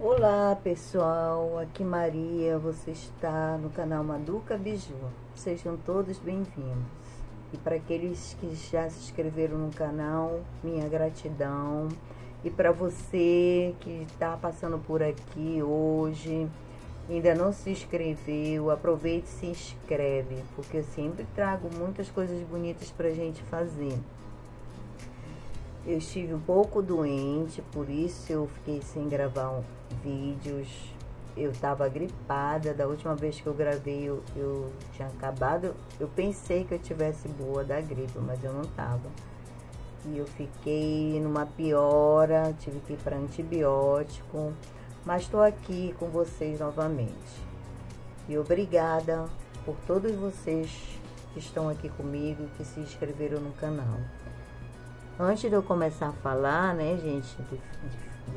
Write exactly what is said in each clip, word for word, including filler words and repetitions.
Olá pessoal, aqui Maria, você está no canal Maduka Biju. Sejam todos bem-vindos. E para aqueles que já se inscreveram no canal, minha gratidão. E para você que está passando por aqui hoje, ainda não se inscreveu, aproveite e se inscreve, porque eu sempre trago muitas coisas bonitas para a gente fazer. Eu estive um pouco doente, por isso eu fiquei sem gravar vídeos. Eu estava gripada, da última vez que eu gravei eu, eu tinha acabado. Eu pensei que eu tivesse boa da gripe, mas eu não estava. E eu fiquei numa piora, tive que ir para antibiótico. Mas estou aqui com vocês novamente. E obrigada por todos vocês que estão aqui comigo, que se inscreveram no canal. Antes de eu começar a falar, né, gente, de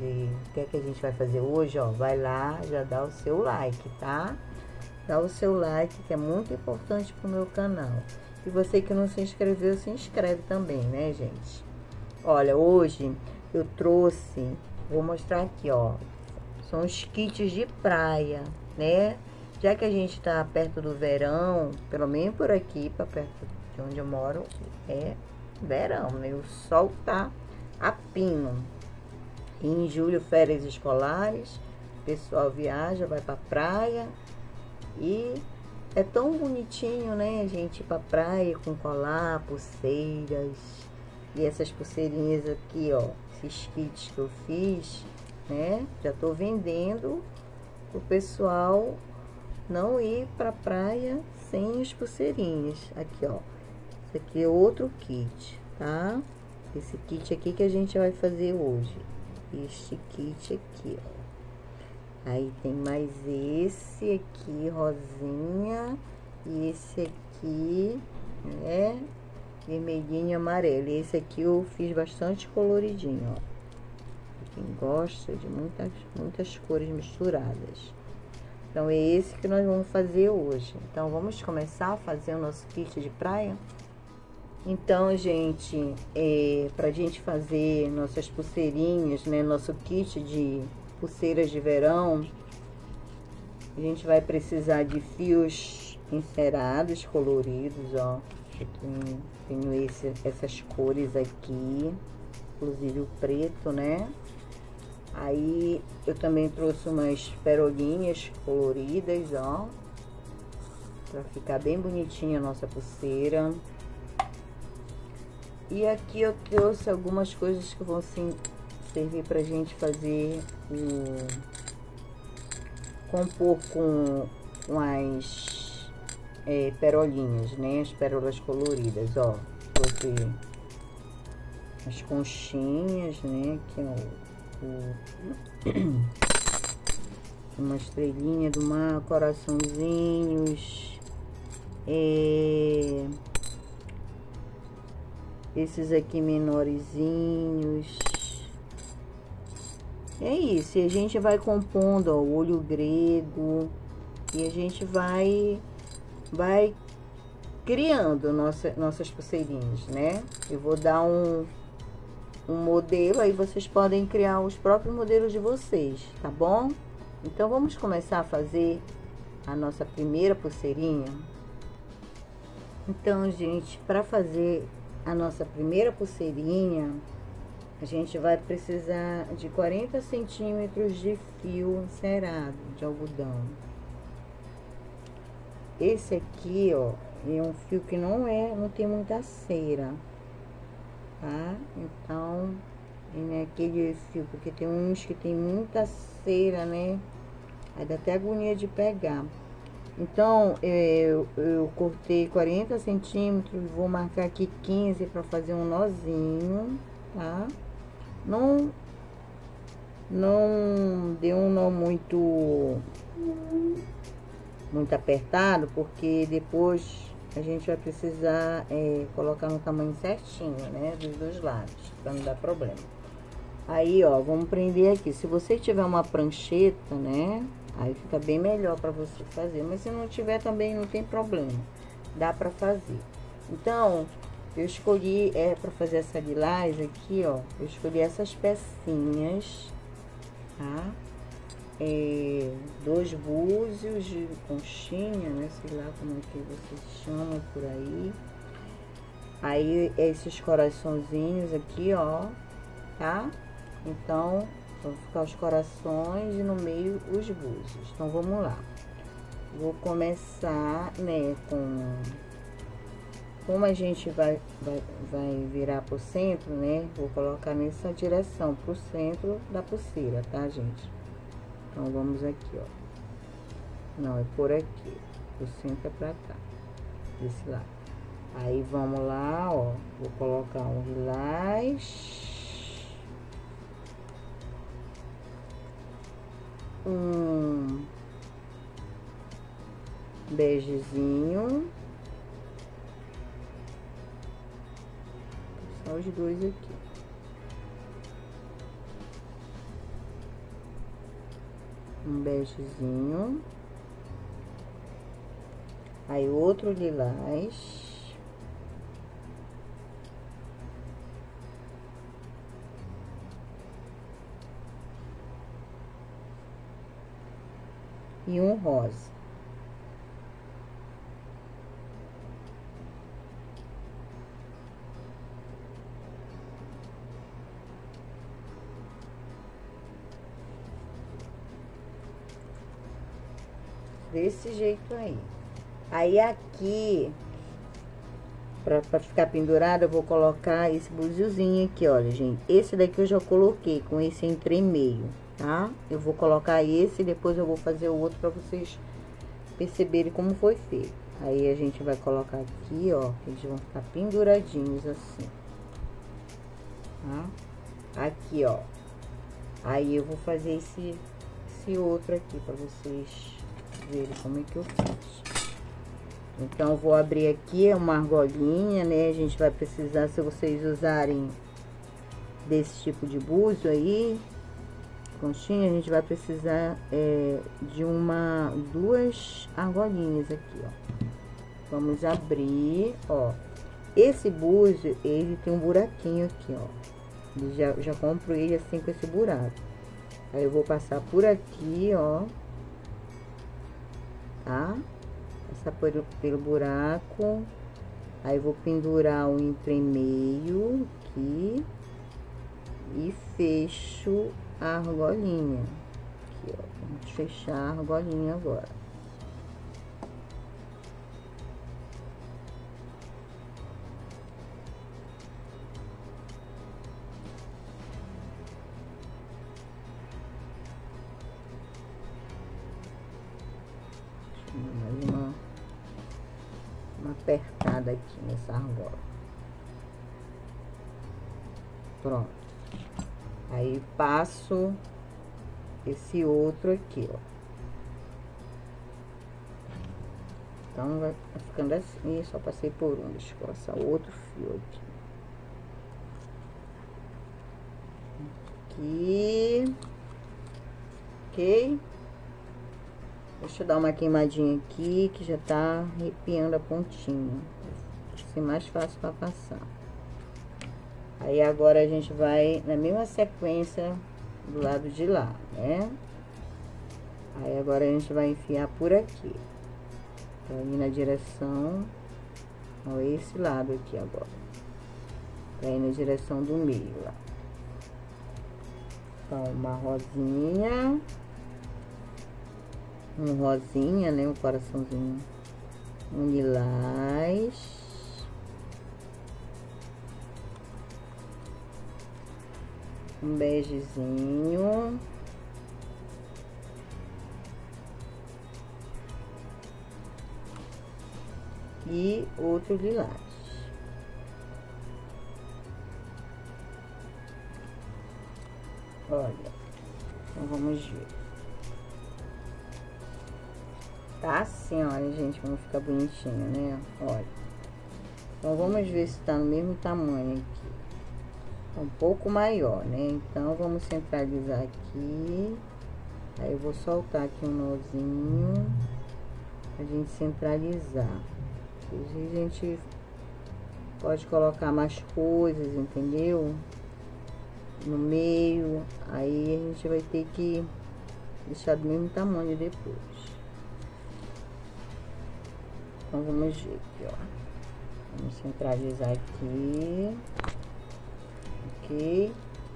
o que é que a gente vai fazer hoje, ó, vai lá, já dá o seu like, tá? Dá o seu like, que é muito importante pro meu canal. E você que não se inscreveu, se inscreve também, né, gente? Olha, hoje eu trouxe, vou mostrar aqui, ó, são os kits de praia, né? Já que a gente tá perto do verão, pelo menos por aqui, pra perto de onde eu moro, é... verão, né? O sol tá a pino. E em julho, férias escolares, o pessoal viaja, vai pra praia e é tão bonitinho, né, gente, ir pra praia com colar, pulseiras. E essas pulseirinhas aqui, ó, esses kits que eu fiz, né, já tô vendendo pro pessoal não ir pra praia sem as pulseirinhas. Aqui, ó, aqui é outro kit, tá? Esse kit aqui que a gente vai fazer hoje, este kit aqui, ó. Aí tem mais esse aqui rosinha e esse aqui, né, vermelhinho e amarelo. E esse aqui eu fiz bastante coloridinho, ó, pra quem gosta de muitas muitas cores misturadas. Então é esse que nós vamos fazer hoje. Então vamos começar a fazer o nosso kit de praia. Então, gente, é, para a gente fazer nossas pulseirinhas, né, nosso kit de pulseiras de verão, a gente vai precisar de fios encerados, coloridos, ó. Eu tenho, tenho esse, essas cores aqui, inclusive o preto, né? Aí, eu também trouxe umas perolinhas coloridas, ó, para ficar bem bonitinha a nossa pulseira. E aqui eu trouxe algumas coisas que vão sim, servir pra gente fazer o... compor com, com as é, perolinhas, né? As pérolas coloridas, ó. Trouxe as conchinhas, né? Aqui, ó. O... uma estrelinha do mar, coraçõezinhos. É... esses aqui menorzinhos. É isso, e a gente vai compondo, ó, o olho grego, e a gente vai vai criando nossa, nossas pulseirinhas, né? Eu vou dar um, um modelo, aí vocês podem criar os próprios modelos de vocês, tá bom? Então vamos começar a fazer a nossa primeira pulseirinha. Então, gente, para fazer a nossa primeira pulseirinha, a gente vai precisar de quarenta centímetros de fio encerado de algodão. Esse aqui, ó, é um fio que não é, não tem muita cera, tá? Então, não é aquele fio, porque tem uns que tem muita cera, né? Aí dá até agonia de pegar. Então, eu, eu cortei quarenta centímetros, vou marcar aqui quinze para fazer um nozinho, tá? Não, não deu um nó muito, muito apertado, porque depois a gente vai precisar é, colocar no tamanho certinho, né? Dos dois lados, para não dar problema. Aí, ó, vamos prender aqui. Se você tiver uma prancheta, né? Aí fica bem melhor para você fazer, mas se não tiver também não tem problema, dá para fazer. Então, eu escolhi, é, para fazer essa lilás aqui, ó, eu escolhi essas pecinhas, tá? é, dois búzios de conchinha, né? Sei lá como é que vocês chamam por aí. Aí, esses coraçõezinhos aqui, ó, tá? Então, vão ficar os corações e no meio os búzios. Então, vamos lá. Vou começar, né, com... Como a gente vai, vai, vai virar pro centro, né, vou colocar nessa direção, pro centro da pulseira, tá, gente? Então, vamos aqui, ó. Não, é por aqui. O centro é pra cá, desse lado. Aí, vamos lá, ó, vou colocar um lilás, um begezinho, só os dois aqui, um begezinho, aí outro lilás, e um rosa. Desse jeito aí. Aí aqui, pra, pra ficar pendurada, eu vou colocar esse búziozinho aqui, olha, gente. Esse daqui eu já coloquei, com esse entre meio. Tá? Eu vou colocar esse e depois eu vou fazer o outro pra vocês perceberem como foi feito. Aí a gente vai colocar aqui, ó, que eles vão ficar penduradinhos assim. Tá? Aqui, ó. Aí eu vou fazer esse, esse outro aqui pra vocês verem como é que eu faço. Então, eu vou abrir aqui uma argolinha, né? A gente vai precisar, se vocês usarem desse tipo de búzio aí... conchinha, a gente vai precisar é, de uma, duas argolinhas aqui, ó. Vamos abrir, ó. Esse búzio, ele tem um buraquinho aqui, ó. Eu já, já compro ele assim com esse buraco. Aí eu vou passar por aqui, ó. Tá? Passar pelo, pelo buraco. Aí eu vou pendurar um entre meio aqui. E fecho a argolinha aqui, ó. Vamos fechar a argolinha agora. Deixa eu dar mais uma, uma apertada aqui nessa argola. Pronto. Aí, passo esse outro aqui, ó. Então, vai ficando assim. Ih, só passei por um. Deixa eu passar outro fio aqui. Aqui. Ok? Deixa eu dar uma queimadinha aqui, que já tá arrepiando a pontinha. Vai ser mais fácil pra passar. Aí, agora, a gente vai na mesma sequência do lado de lá, né? Aí, agora, a gente vai enfiar por aqui. Então, ir na direção... Ó, esse lado aqui, agora. Pra ir na direção do meio, lá. Então, uma rosinha. Um rosinha, né? Um coraçãozinho. Um lilás. Um begezinho. E outro lilás. Olha. Então, vamos ver. Tá assim, olha, gente, como fica bonitinho, né? Olha. Então, vamos ver se tá no mesmo tamanho aqui. Um pouco maior, né? Então, vamos centralizar aqui. Aí, eu vou soltar aqui um nozinho pra gente centralizar. Hoje a gente pode colocar mais coisas, entendeu? No meio. Aí, a gente vai ter que deixar do mesmo tamanho depois. Então, vamos ver aqui, ó. Vamos centralizar aqui. Ok?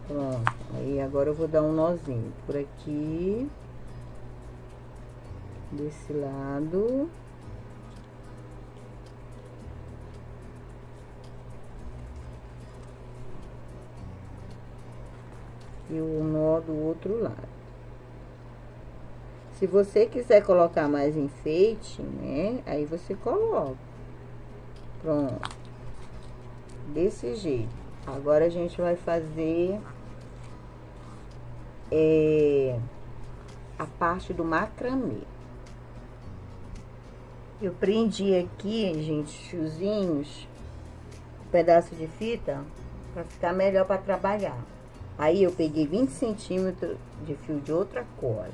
Pronto. Aí, agora eu vou dar um nozinho por aqui. Desse lado. E o nó do outro lado. Se você quiser colocar mais enfeite, né? Aí você coloca. Pronto. Desse jeito. Agora a gente vai fazer é, a parte do macramê. Eu prendi aqui, gente, fiozinhos, um pedaço de fita, pra ficar melhor pra trabalhar. Aí, eu peguei vinte centímetros de fio de outra cor,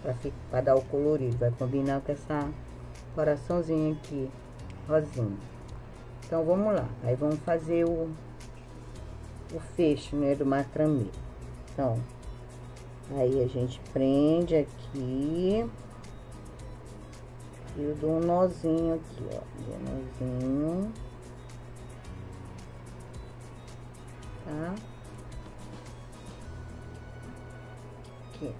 pra, ficar, pra dar o colorido. Vai combinar com essa coraçãozinho aqui, rosinha. Então, vamos lá. Aí, vamos fazer o, o fecho, né, do macramê. Então, aí a gente prende aqui. E eu dou um nozinho aqui, ó. Dou um nozinho. Tá? Aqui.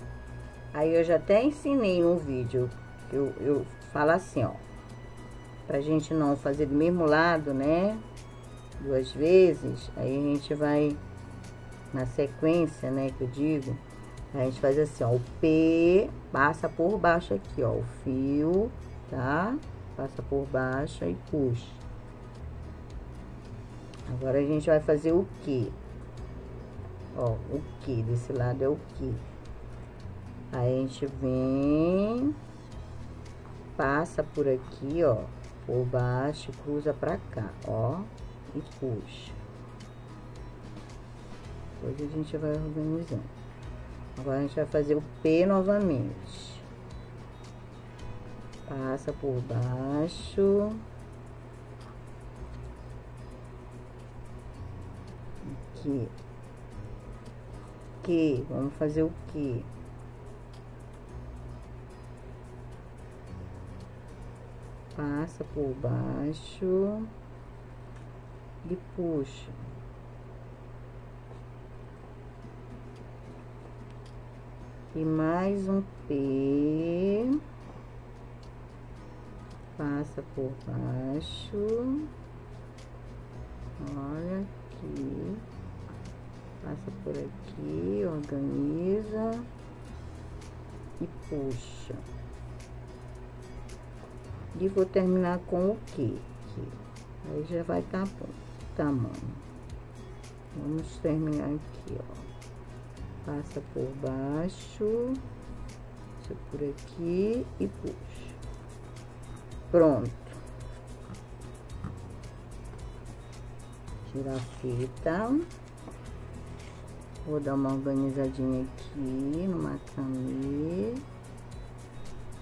Aí eu já até ensinei num vídeo. Eu, eu falo assim, ó. Pra gente não fazer do mesmo lado, né? Duas vezes. Aí a gente vai na sequência, né? Que eu digo. Aí a gente faz assim, ó. O P passa por baixo aqui, ó. O fio. Tá? Passa por baixo e puxa. Agora a gente vai fazer o que? Ó, o que? Desse lado é o que? Aí a gente vem, passa por aqui, ó, por baixo, cruza pra cá, ó, e puxa. Depois a gente vai organizando. Agora a gente vai fazer o P novamente. Passa por baixo. Aqui. Que? Vamos fazer o que? Passa por baixo. E puxa. E mais um P. Passa por baixo, olha aqui, passa por aqui, organiza e puxa. E vou terminar com o que? Aí já vai estar bom o tamanho. Vamos terminar aqui, ó. Passa por baixo, passa por aqui e puxa. Pronto. Tirar a fita. Vou dar uma organizadinha aqui no macramê.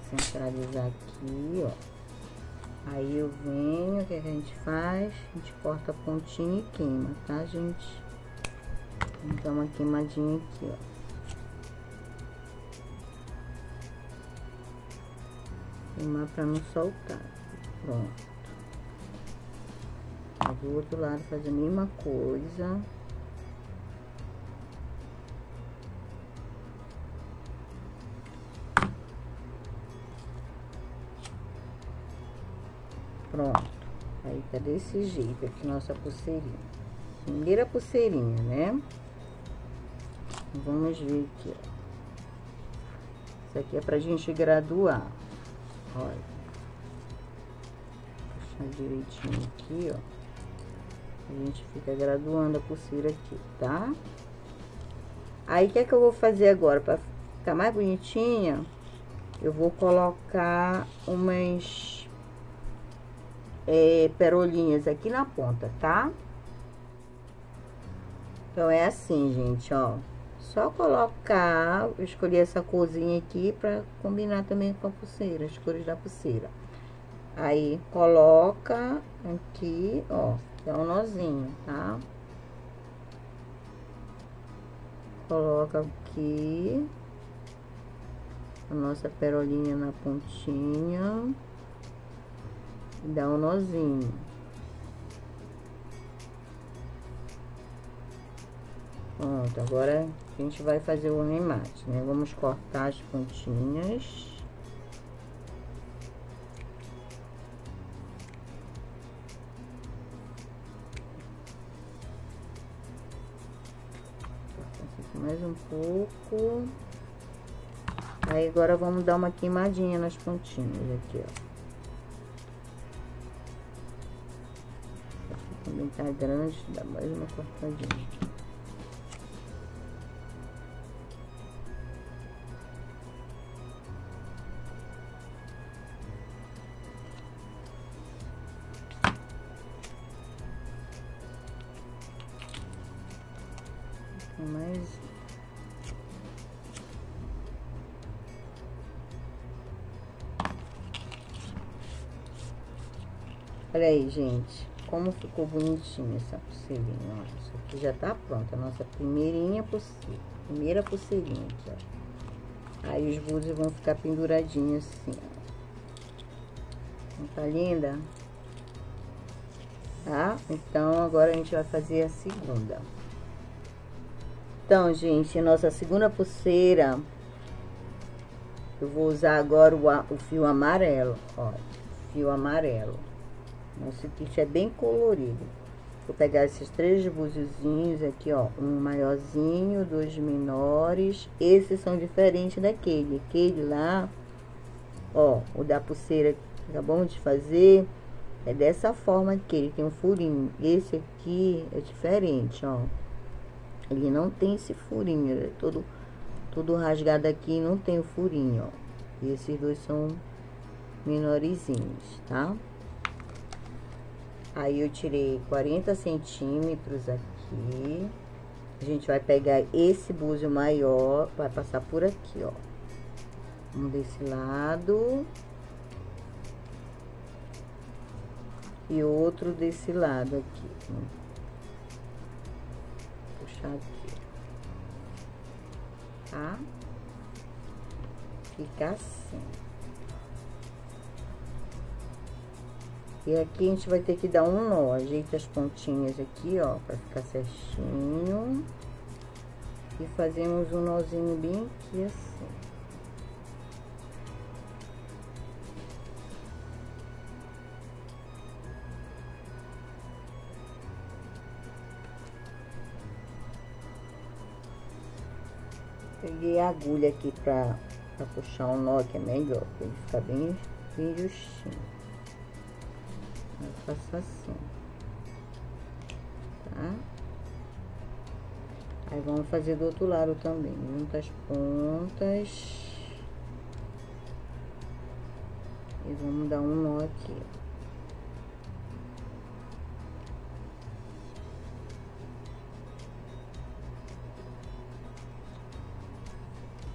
Centralizar aqui, ó. Aí eu venho, o que a gente faz? A gente corta a pontinha e queima, tá, gente? Vamos dar uma queimadinha aqui, ó. Queimar pra não soltar. Pronto. Do outro lado faz a mesma coisa. Pronto. Aí tá desse jeito aqui nossa pulseirinha. Primeira pulseirinha, né? Vamos ver aqui, ó. Isso aqui é pra gente graduar. Olha, puxar direitinho aqui, ó. A gente fica graduando a pulseira aqui, tá? Aí, o que é que eu vou fazer agora? Pra ficar mais bonitinha, eu vou colocar umas é, perolinhas aqui na ponta, tá? Então, é assim, gente, ó. Só colocar, eu escolhi essa corzinha aqui pra combinar também com a pulseira, as cores da pulseira. Aí, coloca aqui, ó, dá um nozinho, tá? Coloca aqui, a nossa perolinha na pontinha e dá um nozinho. Pronto, agora a gente vai fazer o remate, né? Vamos cortar as pontinhas. Mais um pouco. Aí agora vamos dar uma queimadinha nas pontinhas aqui, ó. Aqui também tá grande, dá mais uma cortadinha. Mais Olha aí, gente, como ficou bonitinha essa pulseirinha, ó. Isso aqui já tá pronta, a nossa primeirinha pulseirinha, primeira pulseirinha aqui, ó. Aí os búzios vão ficar penduradinhos assim, ó. Não tá linda? Tá? Então, agora a gente vai fazer a segunda. Então, gente, nossa segunda pulseira, eu vou usar agora o, o fio amarelo, ó, fio amarelo. Nosso kit é bem colorido. Vou pegar esses três búziozinhos aqui, ó. Um maiorzinho, dois menores. Esses são diferentes daquele. Aquele lá, ó, o da pulseira que acabamos de fazer, é dessa forma aqui. Ele tem um furinho. Esse aqui é diferente, ó. Ele não tem esse furinho. Ele é todo, todo rasgado aqui, não tem o furinho, ó. E esses dois são menorzinhos, tá? Aí eu tirei quarenta centímetros aqui. A gente vai pegar esse búzio maior, vai passar por aqui, ó. Um desse lado. E outro desse lado aqui. Puxar aqui. Tá? Fica assim. E aqui a gente vai ter que dar um nó, ajeita as pontinhas aqui, ó, pra ficar certinho. E fazemos um nozinho bem aqui, assim. Peguei a agulha aqui pra, pra puxar um nó, que é melhor, pra ele ficar bem, bem justinho. Eu faço assim, tá? Aí vamos fazer do outro lado também, junta as pontas e vamos dar um nó aqui.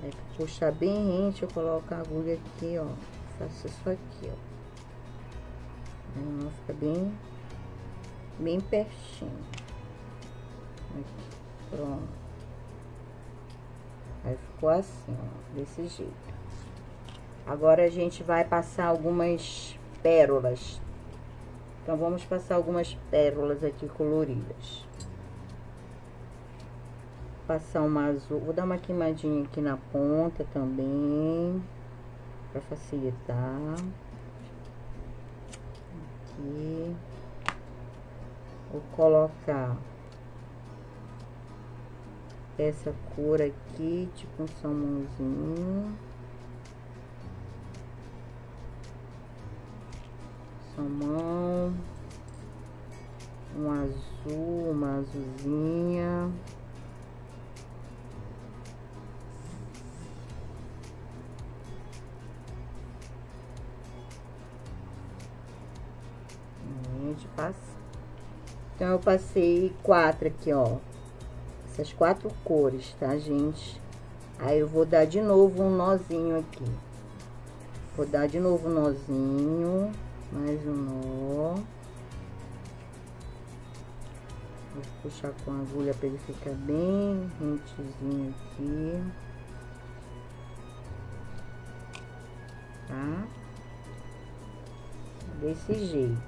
Aí pra puxar bem rente, eu coloco a agulha aqui, ó, faço isso aqui, ó. Ela fica bem, bem pertinho. Aqui, pronto. Aí ficou assim, ó, desse jeito. Agora a gente vai passar algumas pérolas. Então, vamos passar algumas pérolas aqui coloridas. Passar uma azul. Vou dar uma queimadinha aqui na ponta também, pra facilitar. E vou colocar essa cor aqui, tipo um salmãozinho, salmão, um azul, uma azulzinha. Passa. Então, eu passei quatro aqui, ó. Essas quatro cores, tá, gente? Aí, eu vou dar de novo um nozinho aqui. Vou dar de novo um nozinho. Mais um nó. Vou puxar com a agulha pra ele ficar bem rentezinho aqui. tá? Desse jeito.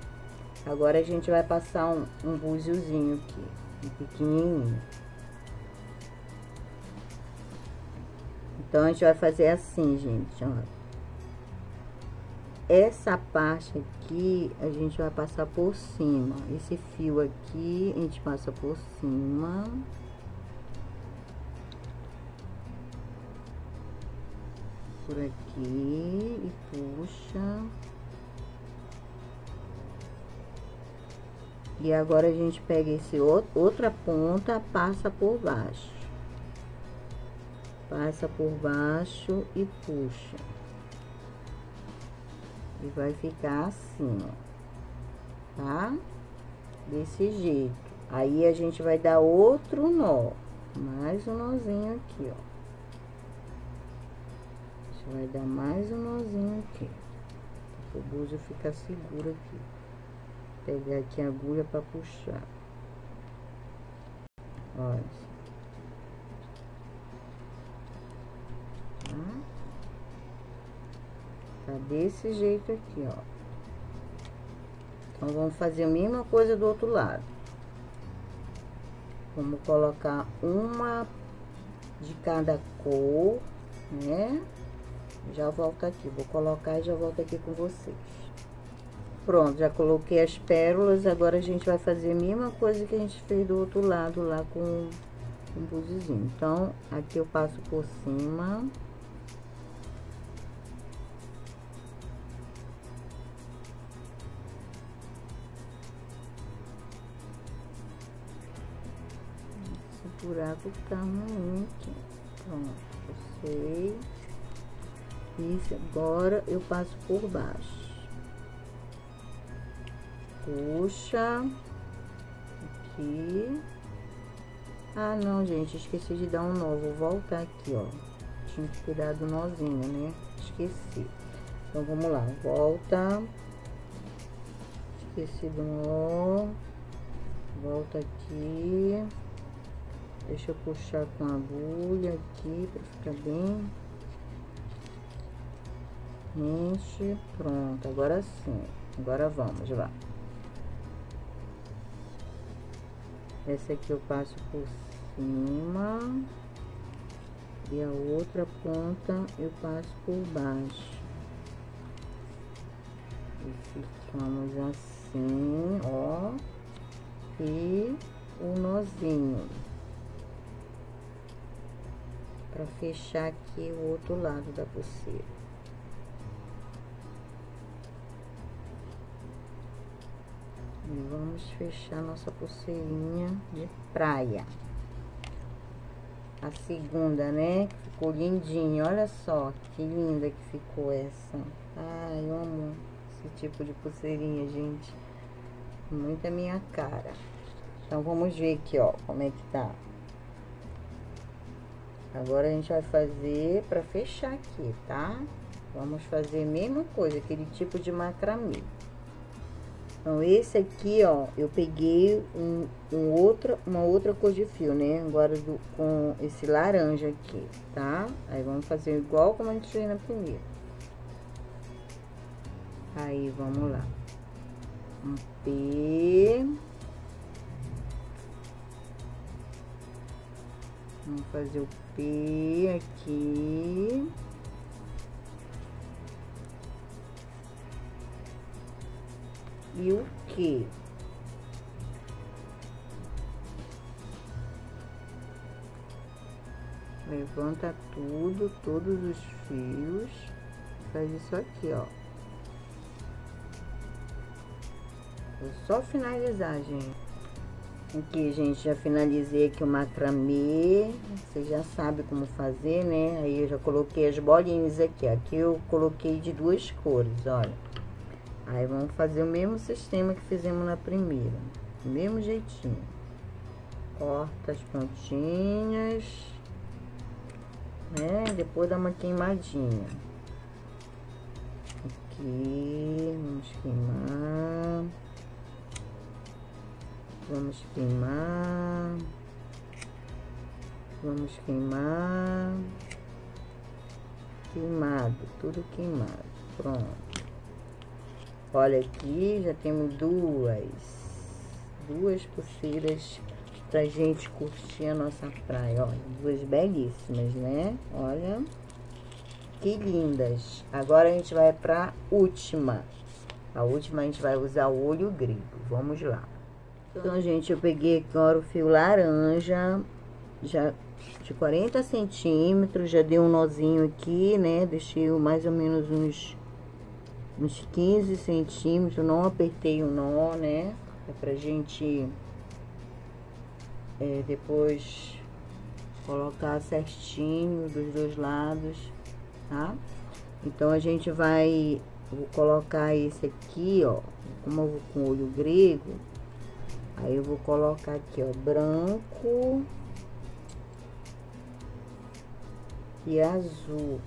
Agora a gente vai passar um, um búziozinho aqui, um pequenininho. Então, a gente vai fazer assim, gente, ó. Essa parte aqui, a gente vai passar por cima. Esse fio aqui, a gente passa por cima. Por aqui e puxa. E agora, a gente pega esse outro, outra ponta, passa por baixo. Passa por baixo e puxa. E vai ficar assim, ó. Tá? Desse jeito. Aí, a gente vai dar outro nó. Mais um nozinho aqui, ó. A gente vai dar mais um nozinho aqui. O búzio fica seguro aqui. Vou pegar aqui a agulha pra puxar. Olha. Tá desse jeito aqui, ó. Então, vamos fazer a mesma coisa do outro lado. Vamos colocar uma de cada cor, né? Já volto aqui, vou colocar e já volto aqui com vocês. Pronto, já coloquei as pérolas, agora a gente vai fazer a mesma coisa que a gente fez do outro lado lá com um buzizinho. Então, aqui eu passo por cima. Buraco tamanho aqui, pronto, passei. Isso, agora eu passo por baixo, puxa aqui. Ah, não, gente, esqueci de dar um nó, vou voltar aqui, ó. Tinha que cuidar do nozinho, né? Esqueci. Então, vamos lá, volta. Esqueci do nó. Volta aqui. Deixa eu puxar com a agulha aqui pra ficar bem. Gente, pronto. Agora sim. Agora vamos lá. Essa aqui eu passo por cima. E a outra ponta eu passo por baixo. E ficamos assim, ó. E o nozinho. Pra fechar aqui o outro lado da pulseira. E vamos fechar nossa pulseirinha de praia. A segunda, né? Ficou lindinha. Olha só que linda que ficou essa. Ai, eu amo esse tipo de pulseirinha, gente. Muito a minha cara. Então, vamos ver aqui, ó, como é que tá. Agora, a gente vai fazer pra fechar aqui, tá? Vamos fazer a mesma coisa, aquele tipo de macramê. Então, esse aqui, ó, eu peguei um, um outra, uma outra cor de fio, né? Agora, do, com esse laranja aqui, tá? Aí, vamos fazer igual como a gente fez na primeira. Aí, vamos lá. Um P... Vamos fazer o P aqui. E o Q. Levanta tudo, todos os fios. Faz isso aqui, ó. Vou só finalizar, gente. Aqui, gente, já finalizei aqui o macramê, você já sabe como fazer, né? Aí, eu já coloquei as bolinhas aqui, aqui eu coloquei de duas cores, olha. Aí, vamos fazer o mesmo sistema que fizemos na primeira, do mesmo jeitinho. Corta as pontinhas, né? Depois dá uma queimadinha. Aqui, vamos queimar. Vamos queimar, vamos queimar, queimado, tudo queimado. Pronto. Olha aqui, já temos duas. Duas pulseiras pra gente curtir a nossa praia, ó. Duas belíssimas, né? Olha. Que lindas. Agora a gente vai pra última. A última a gente vai usar o olho grego. Vamos lá. Então, gente, eu peguei agora o fio laranja, já de quarenta centímetros, já dei um nozinho aqui, né? Deixei mais ou menos uns, uns quinze centímetros, não apertei o nó, né? É pra gente é, depois colocar certinho dos dois lados, tá? Então, a gente vai... Vou colocar esse aqui, ó, como eu vou com olho grego, aí eu vou colocar aqui, ó, branco e azul.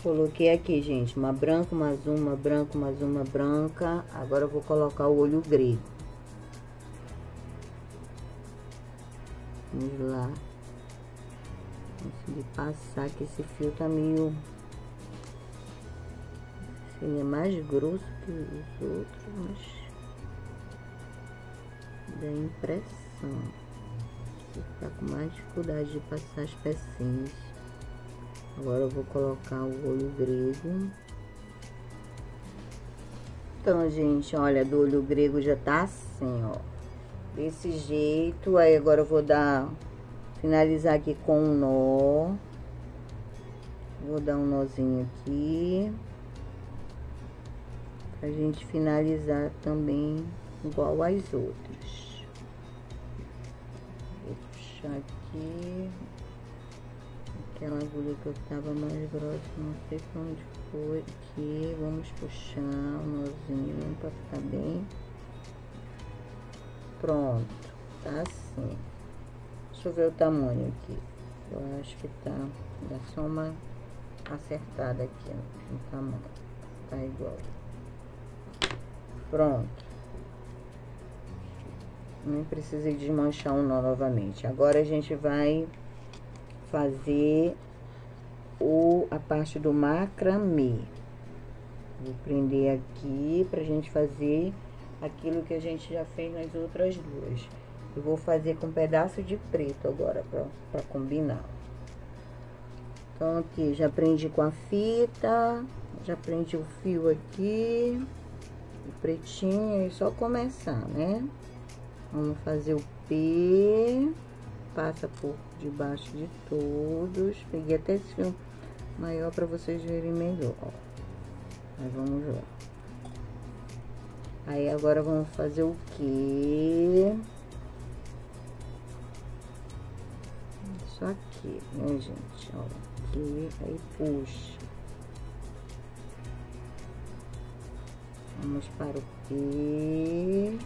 Coloquei aqui, gente, uma branca, uma azul, uma branca, uma azul, uma branca. Agora eu vou colocar o olho grego. Vamos lá. Consegui passar, que esse fio tá meio... Ele é mais grosso que os outros, mas dá impressão. Você tá com mais dificuldade de passar as pecinhas. Agora eu vou colocar o olho grego. Então, gente, olha, do olho grego já tá assim, ó. Desse jeito. Aí agora eu vou dar... Finalizar aqui com um nó. Vou dar um nozinho aqui. Pra gente finalizar também igual às outras. Vou puxar aqui. Aquela agulha que eu tava mais grossa, não sei pra onde foi. Aqui, vamos puxar o nozinho pra ficar bem. Pronto, tá assim. Deixa eu ver o tamanho aqui. Eu acho que tá, dá só uma acertada aqui no tamanho. Tá igual. Pronto. Nem precisei desmanchar um nó novamente. Agora a gente vai fazer o, a parte do macramê. Vou prender aqui pra gente fazer aquilo que a gente já fez nas outras duas. Eu vou fazer com um pedaço de preto agora pra, pra combinar. Então aqui, já prendi com a fita, já prendi o fio aqui. Pretinho, é só começar, né? Vamos fazer o P, passa por debaixo de todos. Peguei até esse fio maior para vocês verem melhor, ó. Mas vamos lá. Aí agora vamos fazer o Q. Só aqui, né, gente? Ó, aqui, aí puxa. Vamos para o P.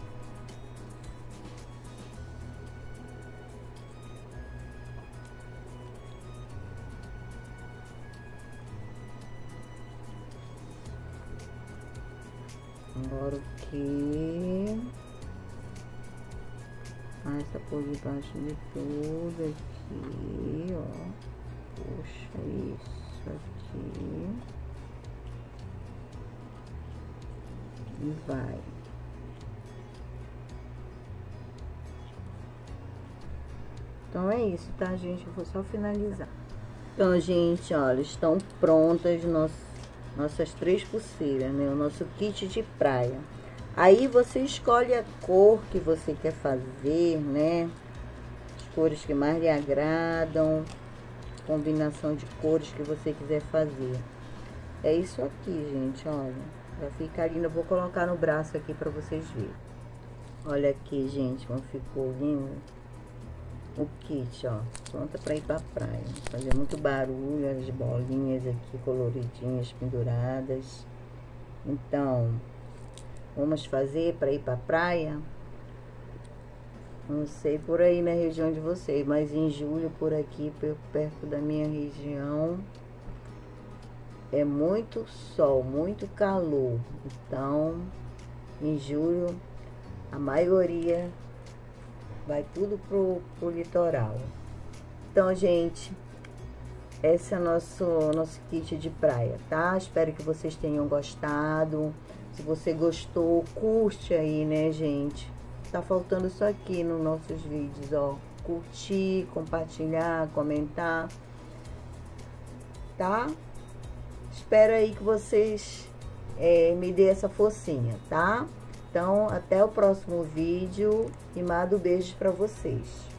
Agora o Q. Passa por debaixo de tudo aqui, ó. Puxa isso aqui. E vai. Então é isso, tá, gente? Eu vou só finalizar. Então, gente, olha, estão prontas nosso, nossas três pulseiras, né? O nosso kit de praia. Aí você escolhe a cor que você quer fazer, né? As cores que mais lhe agradam, combinação de cores que você quiser fazer. É isso aqui, gente, olha. Vai ficar lindo, eu vou colocar no braço aqui pra vocês verem. Olha aqui, gente, como ficou lindo. O kit, ó, pronta pra ir pra praia. Fazer muito barulho, as bolinhas aqui coloridinhas, penduradas. Então, vamos fazer pra ir pra praia? Não sei por aí na região de vocês, mas em julho por aqui, perto da minha região... É muito sol, muito calor. Então, em julho, a maioria vai tudo pro, pro litoral. Então, gente, esse é o nosso, nosso kit de praia, tá? Espero que vocês tenham gostado. Se você gostou, curte aí, né, gente? Tá faltando isso aqui nos nossos vídeos, ó. Curtir, compartilhar, comentar, tá? Espero aí que vocês é, me dê essa forcinha, tá? Então, até o próximo vídeo e mando beijos pra vocês.